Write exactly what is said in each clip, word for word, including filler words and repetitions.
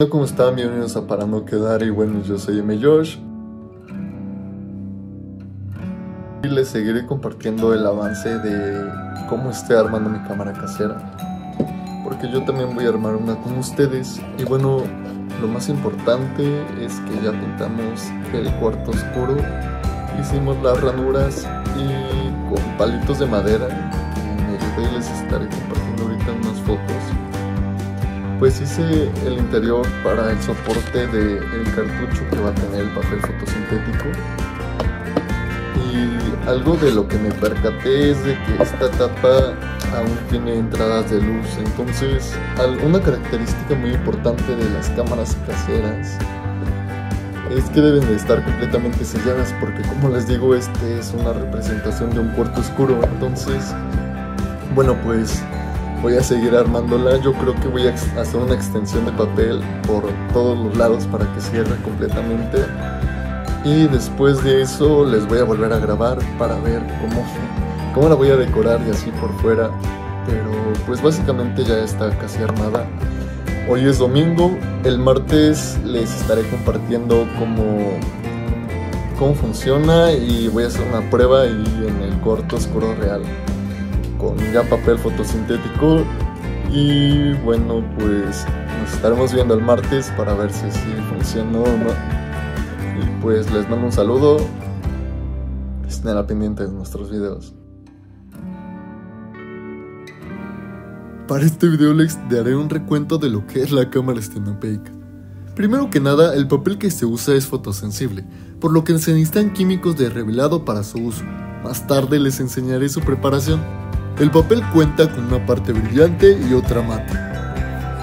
Hola, ¿cómo están? Bienvenidos a Para No Quedar. Y bueno, yo soy M. Josh y les seguiré compartiendo el avance de cómo estoy armando mi cámara casera, porque yo también voy a armar una con ustedes. Y bueno, lo más importante es que ya pintamos el cuarto oscuro, hicimos las ranuras y con palitos de madera. En el les estaré compartiendo ahorita unas fotos. Pues hice el interior para el soporte del cartucho que va a tener el papel fotosintético. Y algo de lo que me percaté es de que esta tapa aún tiene entradas de luz. Entonces, una característica muy importante de las cámaras caseras es que deben de estar completamente selladas, porque como les digo, este es una representación de un cuarto oscuro. Entonces, bueno, pues voy a seguir armándola. Yo creo que voy a hacer una extensión de papel por todos los lados para que cierre completamente. Y después de eso les voy a volver a grabar para ver cómo, cómo la voy a decorar y así por fuera. Pero pues básicamente ya está casi armada. Hoy es domingo. El martes les estaré compartiendo cómo, cómo funciona, y voy a hacer una prueba y en el cuarto oscuro real con ya papel fotosintético. Y bueno, pues nos estaremos viendo el martes para ver si sí funcionó o no. Y pues les mando un saludo, estén a la pendiente de nuestros videos. Para este video les daré un recuento de lo que es la cámara estenopeica. Primero que nada, el papel que se usa es fotosensible, por lo que se necesitan químicos de revelado para su uso. Más tarde les enseñaré su preparación. El papel cuenta con una parte brillante y otra mate.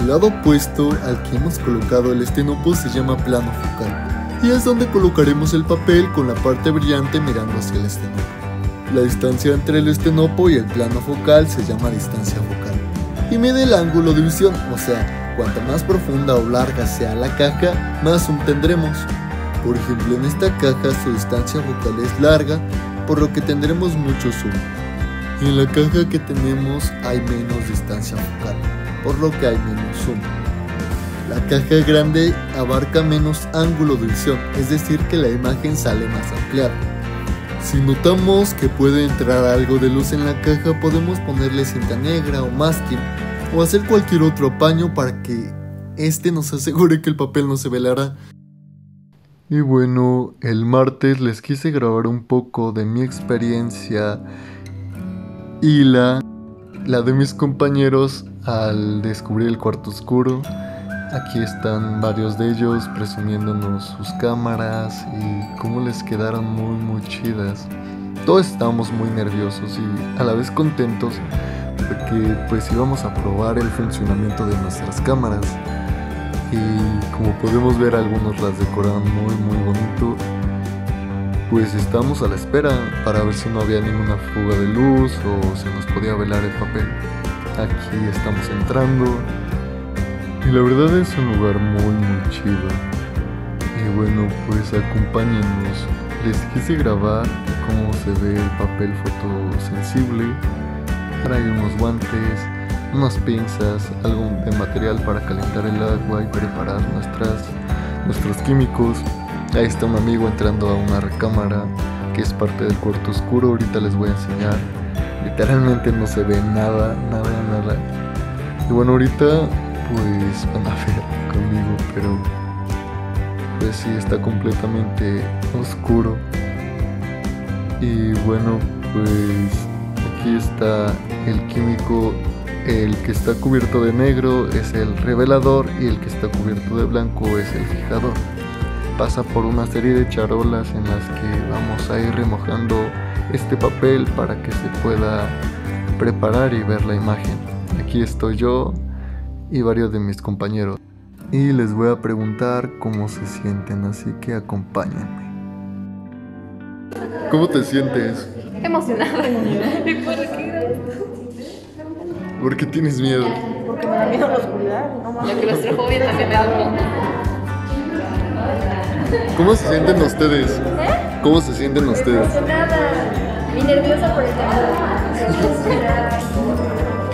El lado opuesto al que hemos colocado el estenopo se llama plano focal, y es donde colocaremos el papel con la parte brillante mirando hacia el estenopo. La distancia entre el estenopo y el plano focal se llama distancia focal, y mide el ángulo de visión, o sea, cuanto más profunda o larga sea la caja, más zoom tendremos. Por ejemplo, en esta caja su distancia focal es larga, por lo que tendremos mucho zoom. Y en la caja que tenemos hay menos distancia focal, por lo que hay menos zoom. La caja grande abarca menos ángulo de visión, es decir que la imagen sale más ampliada. Si notamos que puede entrar algo de luz en la caja, podemos ponerle cinta negra o masking, o hacer cualquier otro apaño para que este nos asegure que el papel no se velará. Y bueno, el martes les quise grabar un poco de mi experiencia y la, la de mis compañeros al descubrir el cuarto oscuro. Aquí están varios de ellos presumiéndonos sus cámaras y cómo les quedaron muy muy chidas. Todos estábamos muy nerviosos y a la vez contentos, porque pues íbamos a probar el funcionamiento de nuestras cámaras. Y como podemos ver, algunos las decoraron muy muy bonito. Pues estamos a la espera para ver si no había ninguna fuga de luz o se nos podía velar el papel. Aquí estamos entrando y la verdad es un lugar muy muy chido. Y bueno, pues acompáñenos. Les quise grabar cómo se ve el papel fotosensible. Trae unos guantes, unas pinzas, algo de material para calentar el agua y preparar nuestras, nuestros químicos. Ahí está un amigo entrando a una recámara que es parte del cuarto oscuro. Ahorita les voy a enseñar. Literalmente no se ve nada, nada, nada. Y bueno, ahorita pues van a ver conmigo, pero pues sí, está completamente oscuro. Y bueno, pues aquí está el químico. El que está cubierto de negro es el revelador, y el que está cubierto de blanco es el fijador. Pasa por una serie de charolas en las que vamos a ir remojando este papel para que se pueda preparar y ver la imagen. Aquí estoy yo y varios de mis compañeros, y les voy a preguntar cómo se sienten, así que acompáñenme. ¿Cómo te sientes? Emocionada. ¿Por qué tienes miedo? Porque me da miedo la oscuridad. Ya que los tres jóvenes se me abren. ¿Cómo se sienten ustedes? ¿Eh? ¿Cómo se sienten ustedes? Y nerviosa por el tema.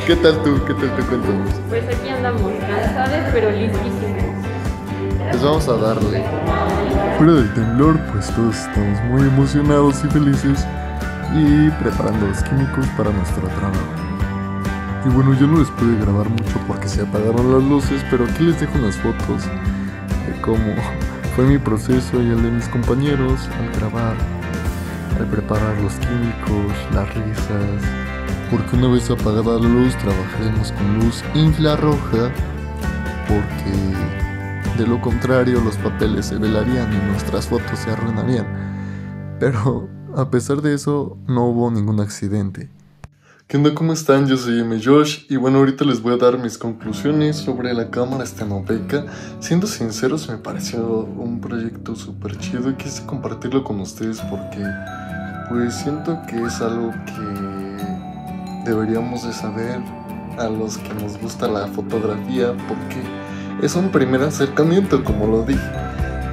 ¿Qué tal tú? ¿Qué tal tú? Cuéntanos. Pues aquí andamos cansados, pero listísimos. Pues vamos a darle. Fuera del temblor, pues todos estamos muy emocionados y felices y preparando los químicos para nuestro trabajo. Y bueno, yo no les pude grabar mucho porque se apagaron las luces, pero aquí les dejo las fotos de cómo fue mi proceso y el de mis compañeros al grabar, al preparar los químicos, las risas, porque una vez apagada la luz trabajaremos con luz infrarroja, porque de lo contrario los papeles se velarían y nuestras fotos se arruinarían. Pero a pesar de eso no hubo ningún accidente. ¿Qué onda? ¿Cómo están? Yo soy M. Josh y bueno, ahorita les voy a dar mis conclusiones sobre la cámara estenopeica. Siendo sinceros, me pareció un proyecto súper chido y quise compartirlo con ustedes porque pues siento que es algo que deberíamos de saber a los que nos gusta la fotografía, porque es un primer acercamiento, como lo dije.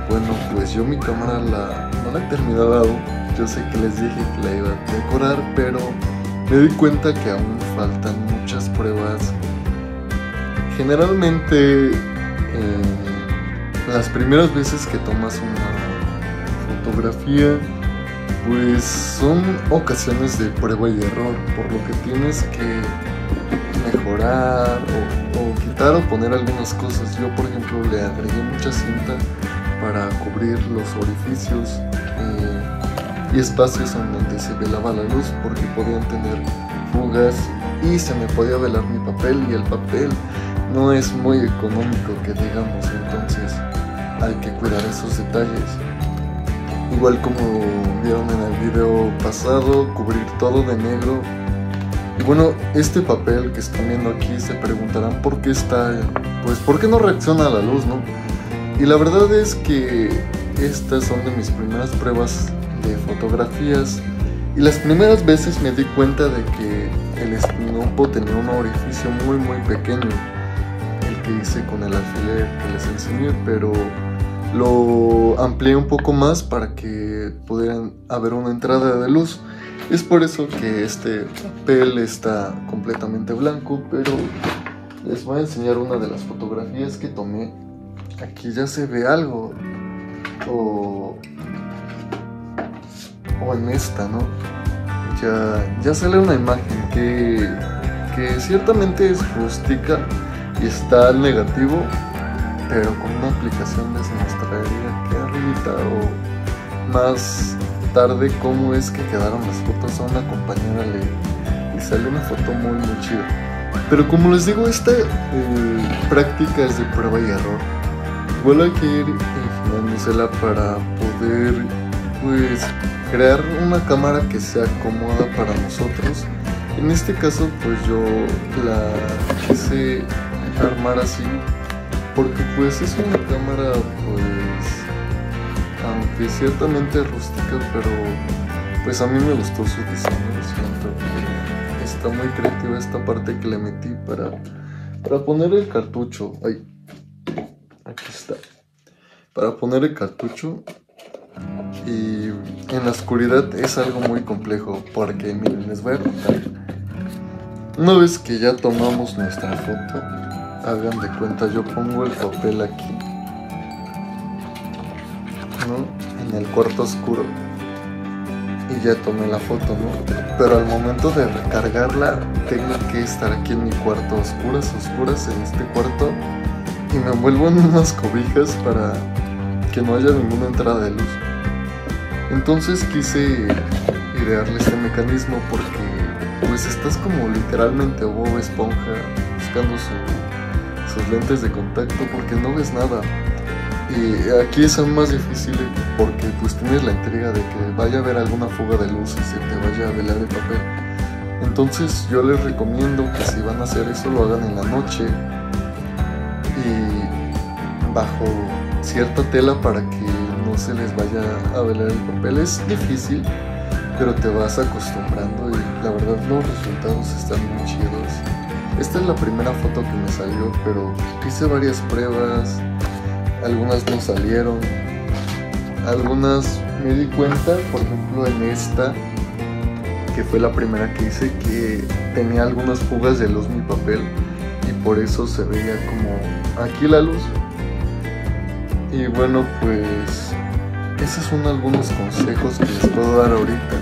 Bueno, pues yo mi cámara la, no la he terminado. Yo sé que les dije que la iba a decorar, pero me di cuenta que aún faltan muchas pruebas. Generalmente, eh, las primeras veces que tomas una fotografía, pues son ocasiones de prueba y error, por lo que tienes que mejorar o, o quitar o poner algunas cosas. Yo, por ejemplo, le agregué mucha cinta para cubrir los orificios eh, y espacios en donde se velaba la luz, porque podían tener fugas y se me podía velar mi papel, y el papel no es muy económico que digamos, entonces hay que cuidar esos detalles. Igual, como vieron en el video pasado, cubrir todo de negro. Y bueno, este papel que están viendo aquí, se preguntarán por qué está, pues por qué no reacciona a la luz, ¿no? Y la verdad es que estas son de mis primeras pruebas de fotografías, y las primeras veces me di cuenta de que el estenopo tenía un orificio muy muy pequeño, el que hice con el alfiler que les enseñé, pero lo amplié un poco más para que pudieran haber una entrada de luz. Es por eso que este papel está completamente blanco, pero les voy a enseñar una de las fotografías que tomé. Aquí ya se ve algo, o, o en esta, ¿no? Ya, ya sale una imagen que, que ciertamente es rústica y está al negativo, pero con una aplicación les mostraría que arribita o más tarde cómo es que quedaron las fotos. A una compañera le, le salió una foto muy muy chida, pero como les digo, esta eh, práctica es de prueba y error. Igual hay que ir ingelándosela para poder pues crear una cámara que sea cómoda para nosotros. En este caso pues yo la quise armar así porque pues es una cámara pues aunque ciertamente rústica, pero pues a mí me gustó su diseño. Siento que está muy creativa esta parte que le metí para, para poner el cartucho. Ay, aquí está. Para poner el cartucho, y en la oscuridad es algo muy complejo, porque miren, les voy a contar. Una vez que ya tomamos nuestra foto, hagan de cuenta, yo pongo el papel aquí, ¿no? En el cuarto oscuro, y ya tomé la foto, ¿no? Pero al momento de recargarla tengo que estar aquí en mi cuarto, oscuras, oscuras, en este cuarto, y me envuelvo en unas cobijas para que no haya ninguna entrada de luz. Entonces quise idearle este mecanismo porque pues estás como literalmente Bob Esponja buscando su, sus lentes de contacto, porque no ves nada. Y aquí es aún más difícil porque pues tienes la intriga de que vaya a haber alguna fuga de luz y se te vaya a velar el papel. Entonces yo les recomiendo que si van a hacer eso lo hagan en la noche y bajo cierta tela para que no se les vaya a velar el papel. Es difícil, pero te vas acostumbrando y la verdad los resultados están muy chidos. Esta es la primera foto que me salió, pero hice varias pruebas. Algunas no salieron, algunas me di cuenta, por ejemplo en esta, que fue la primera que hice, que tenía algunas fugas de luz mi papel y por eso se veía como aquí la luz. Y bueno, pues esos son algunos consejos que les puedo dar ahorita.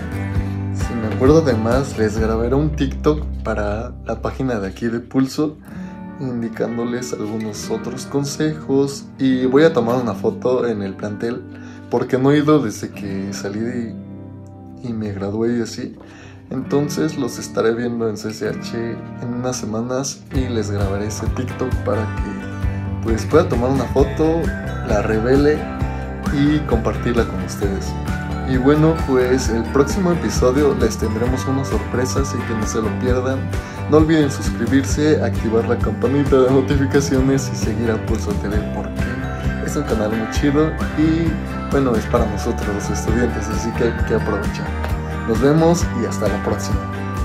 Si me acuerdo de más, les grabaré un TikTok para la página de aquí de Pulso, indicándoles algunos otros consejos, y voy a tomar una foto en el plantel porque no he ido desde que salí de, y me gradué y así. Entonces los estaré viendo en C C H en unas semanas y les grabaré ese TikTok para que pues pueda tomar una foto, la revele y compartirla con ustedes. Y bueno, pues el próximo episodio les tendremos una sorpresa, así que no se lo pierdan. No olviden suscribirse, activar la campanita de notificaciones y seguir a Pulso T V porque es un canal muy chido y bueno, es para nosotros los estudiantes, así que hay que aprovechar. Nos vemos y hasta la próxima.